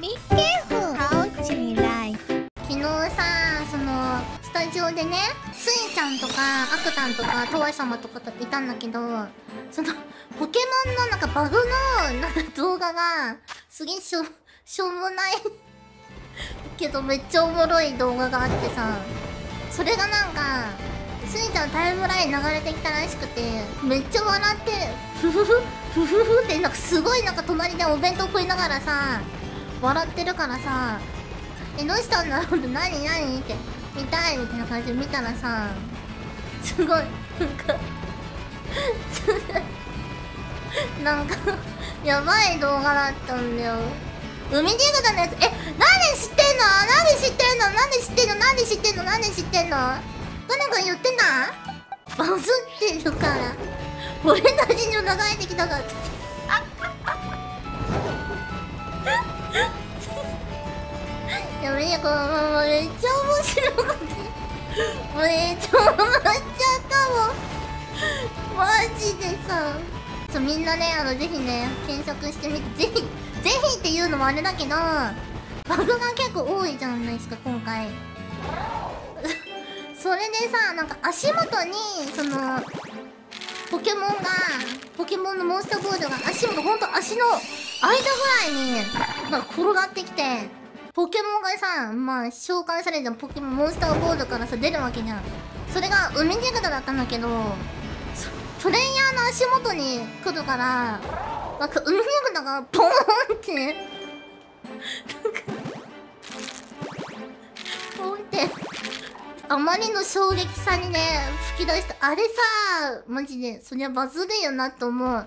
リンケーフハオチライ。昨日さ、そのスタジオでね、スイちゃんとかアクタンとかトワイ様とかいたんだけど、そのポケモンのなんかバグのなんか動画がすげえしょうもないけどめっちゃおもろい動画があってさ、それがなんかスイちゃんタイムライン流れてきたらしくて、めっちゃ笑ってフフフフフフってなんかすごいなんか隣でお弁当食いながらさ笑ってるからさ、どうしたんだろうって、何って見たいみたいな感じで見たらさ、すごいなんかなんかやばい動画だったんだよ。海ディグダのやつ、何知ってんの誰が言ってんだ、バズってるから俺たちにも流れてきたから。やめよ、このめっちゃ面白くてめっちゃ笑っちゃったもんマジでさ。みんなね、ぜひね検索してみて、ぜひっていうのもあれだけど、バグが結構多いじゃないですか今回。それでさ、なんか足元にそのポケモンのモンスターボールが足元、ほんと足の間ぐらいになんか転がってきて、ポケモンがさ、まあ召喚されたモンスターボールからさ出るわけじゃん。それが海ディグダだったんだけど、プレイヤーの足元に来るから、なんか海ディグダがポーンってなんかポーンってあまりの衝撃さにね、吹き出した。あれさ、マジで、そりゃバズるよなと思う。